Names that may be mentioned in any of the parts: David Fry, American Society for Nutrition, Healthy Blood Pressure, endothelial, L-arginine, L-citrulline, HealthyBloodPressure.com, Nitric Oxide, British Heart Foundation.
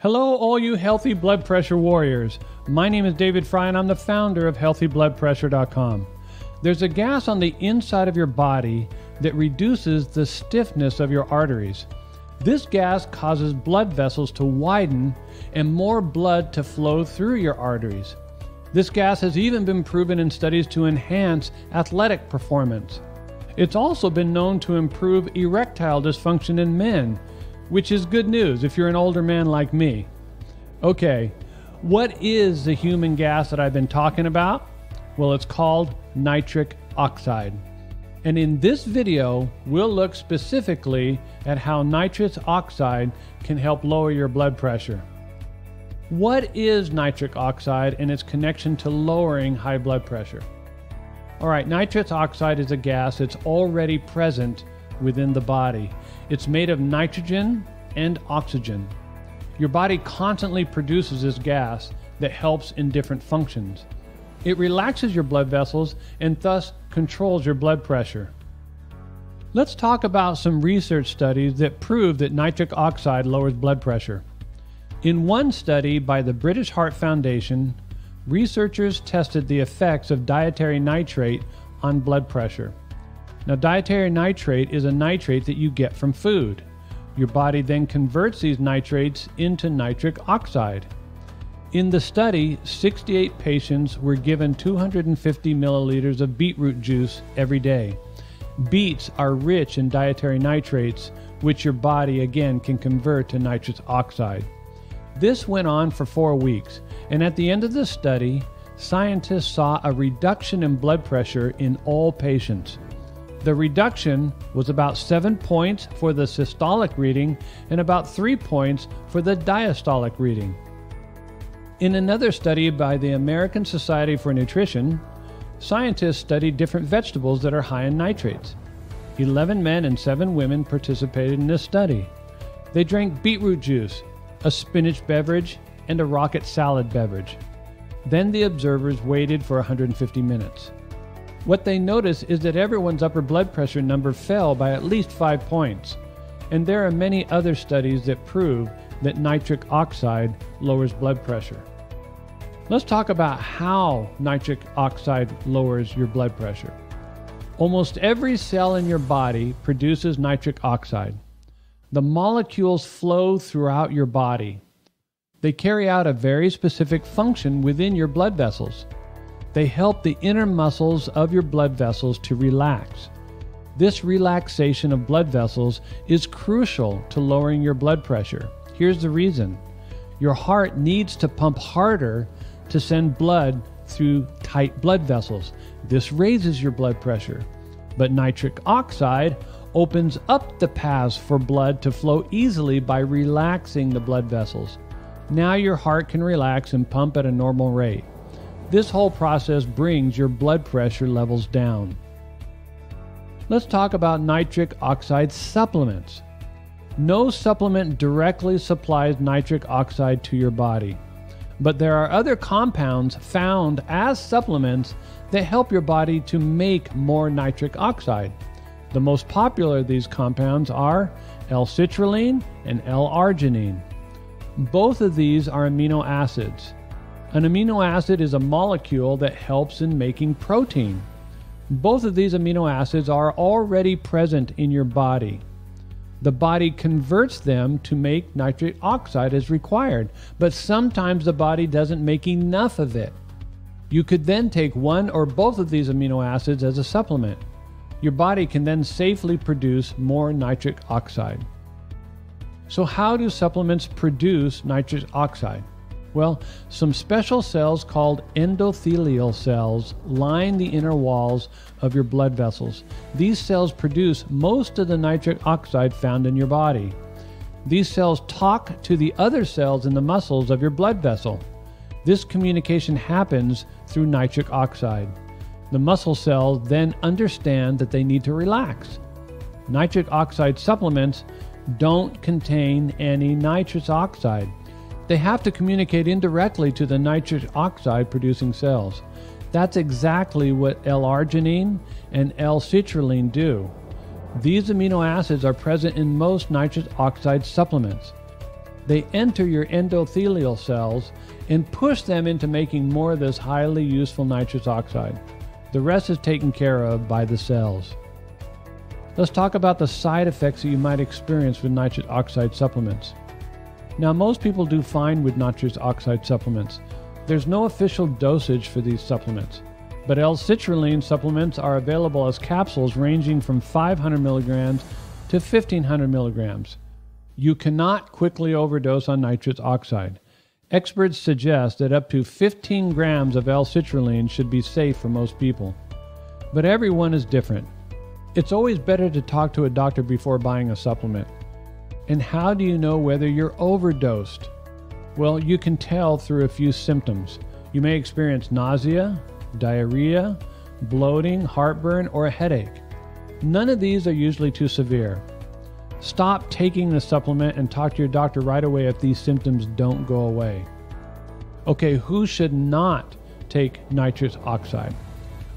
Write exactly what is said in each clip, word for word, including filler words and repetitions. Hello, all you healthy blood pressure warriors. My name is David Fry, and I'm the founder of Healthy Blood Pressure dot com. There's a gas on the inside of your body that reduces the stiffness of your arteries. This gas causes blood vessels to widen and more blood to flow through your arteries. This gas has even been proven in studies to enhance athletic performance. It's also been known to improve erectile dysfunction in men, which is good news if you're an older man like me. Okay, what is the human gas that I've been talking about? Well, it's called nitric oxide. And in this video, we'll look specifically at how nitric oxide can help lower your blood pressure. What is nitric oxide and its connection to lowering high blood pressure? All right, nitric oxide is a gas that's already present within the body. It's made of nitrogen and oxygen. Your body constantly produces this gas that helps in different functions. It relaxes your blood vessels and thus controls your blood pressure. Let's talk about some research studies that prove that nitric oxide lowers blood pressure. In one study by the British Heart Foundation, researchers tested the effects of dietary nitrate on blood pressure. Now, dietary nitrate is a nitrate that you get from food. Your body then converts these nitrates into nitric oxide. In the study, sixty-eight patients were given two hundred fifty milliliters of beetroot juice every day. Beets are rich in dietary nitrates, which your body again can convert to nitric oxide. This went on for four weeks, and at the end of the study, scientists saw a reduction in blood pressure in all patients. The reduction was about seven points for the systolic reading and about three points for the diastolic reading. In another study by the American Society for Nutrition, scientists studied different vegetables that are high in nitrates. eleven men and seven women participated in this study. They drank beetroot juice, a spinach beverage, and a rocket salad beverage. Then the observers waited for one hundred fifty minutes. What they noticed is that everyone's upper blood pressure number fell by at least five points. And there are many other studies that prove that nitric oxide lowers blood pressure. Let's talk about how nitric oxide lowers your blood pressure. Almost every cell in your body produces nitric oxide. The molecules flow throughout your body. They carry out a very specific function within your blood vessels. They help the inner muscles of your blood vessels to relax. This relaxation of blood vessels is crucial to lowering your blood pressure. Here's the reason. Your heart needs to pump harder to send blood through tight blood vessels. This raises your blood pressure. But nitric oxide opens up the paths for blood to flow easily by relaxing the blood vessels. Now your heart can relax and pump at a normal rate. This whole process brings your blood pressure levels down. Let's talk about nitric oxide supplements. No supplement directly supplies nitric oxide to your body, but there are other compounds found as supplements that help your body to make more nitric oxide. The most popular of these compounds are L citrulline and L arginine. Both of these are amino acids. An amino acid is a molecule that helps in making protein. Both of these amino acids are already present in your body. The body converts them to make nitric oxide as required, but sometimes the body doesn't make enough of it. You could then take one or both of these amino acids as a supplement. Your body can then safely produce more nitric oxide. So how do supplements produce nitric oxide? Well, some special cells called endothelial cells line the inner walls of your blood vessels. These cells produce most of the nitric oxide found in your body. These cells talk to the other cells in the muscles of your blood vessel. This communication happens through nitric oxide. The muscle cells then understand that they need to relax. Nitric oxide supplements don't contain any nitric oxide. They have to communicate indirectly to the nitric oxide producing cells. That's exactly what L arginine and L citrulline do. These amino acids are present in most nitric oxide supplements. They enter your endothelial cells and push them into making more of this highly useful nitrous oxide. The rest is taken care of by the cells. Let's talk about the side effects that you might experience with nitric oxide supplements. Now, most people do fine with nitric oxide supplements. There's no official dosage for these supplements, but L-citrulline supplements are available as capsules ranging from five hundred milligrams to fifteen hundred milligrams. You cannot quickly overdose on nitric oxide. Experts suggest that up to fifteen grams of L-citrulline should be safe for most people. But everyone is different. It's always better to talk to a doctor before buying a supplement. And how do you know whether you're overdosed? Well, you can tell through a few symptoms. You may experience nausea, diarrhea, bloating, heartburn, or a headache. None of these are usually too severe. Stop taking the supplement and talk to your doctor right away if these symptoms don't go away. Okay, who should not take nitric oxide?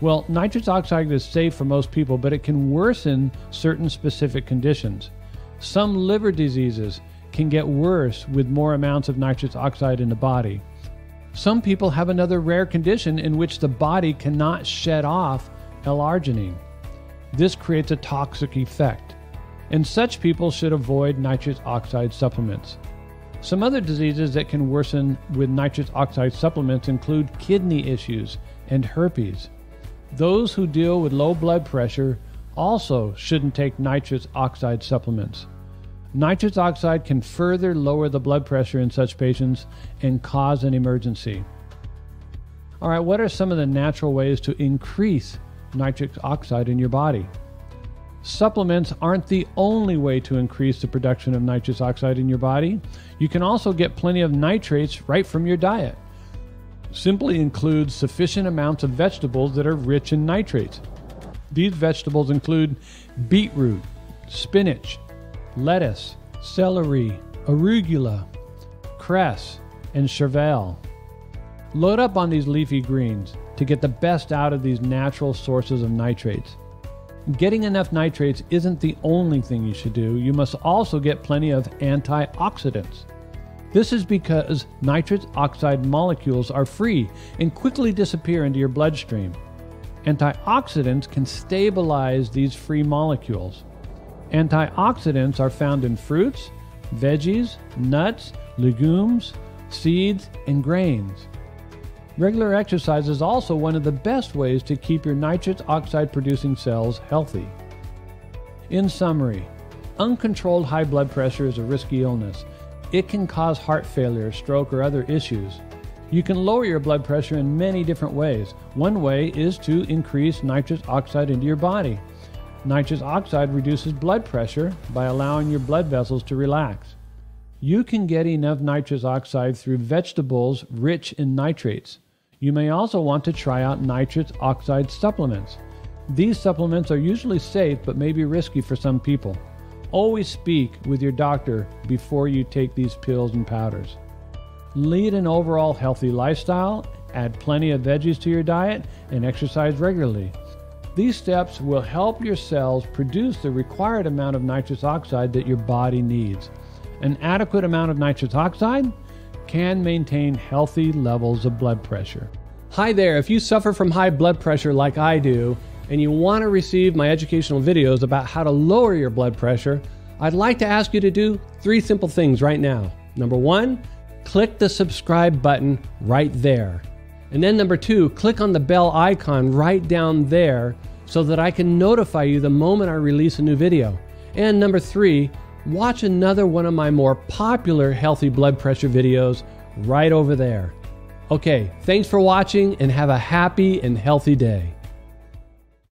Well, nitric oxide is safe for most people, but it can worsen certain specific conditions. Some liver diseases can get worse with more amounts of nitric oxide in the body. Some people have another rare condition in which the body cannot shed off L-arginine. This creates a toxic effect, and such people should avoid nitric oxide supplements. Some other diseases that can worsen with nitric oxide supplements include kidney issues and herpes. Those who deal with low blood pressure also shouldn't take nitric oxide supplements. Nitric oxide can further lower the blood pressure in such patients and cause an emergency. All right, what are some of the natural ways to increase nitric oxide in your body? Supplements aren't the only way to increase the production of nitrous oxide in your body. You can also get plenty of nitrates right from your diet. Simply include sufficient amounts of vegetables that are rich in nitrates. These vegetables include beetroot, spinach, lettuce, celery, arugula, cress, and chervil. Load up on these leafy greens to get the best out of these natural sources of nitrates. Getting enough nitrates isn't the only thing you should do. You must also get plenty of antioxidants. This is because nitric oxide molecules are free and quickly disappear into your bloodstream. Antioxidants can stabilize these free molecules. Antioxidants are found in fruits, veggies, nuts, legumes, seeds, and grains. Regular exercise is also one of the best ways to keep your nitric oxide producing cells healthy. In summary, uncontrolled high blood pressure is a risky illness. It can cause heart failure, stroke, or other issues. You can lower your blood pressure in many different ways. One way is to increase nitric oxide into your body. Nitric oxide reduces blood pressure by allowing your blood vessels to relax. You can get enough nitric oxide through vegetables rich in nitrates. You may also want to try out nitric oxide supplements. These supplements are usually safe but may be risky for some people. Always speak with your doctor before you take these pills and powders. Lead an overall healthy lifestyle, add plenty of veggies to your diet, and exercise regularly. These steps will help your cells produce the required amount of nitric oxide that your body needs. An adequate amount of nitric oxide can maintain healthy levels of blood pressure. Hi there, if you suffer from high blood pressure like I do, and you want to receive my educational videos about how to lower your blood pressure, I'd like to ask you to do three simple things right now. Number one, click the subscribe button right there. And then number two, click on the bell icon right down there so that I can notify you the moment I release a new video. And number three, watch another one of my more popular healthy blood pressure videos right over there. Okay, thanks for watching and have a happy and healthy day.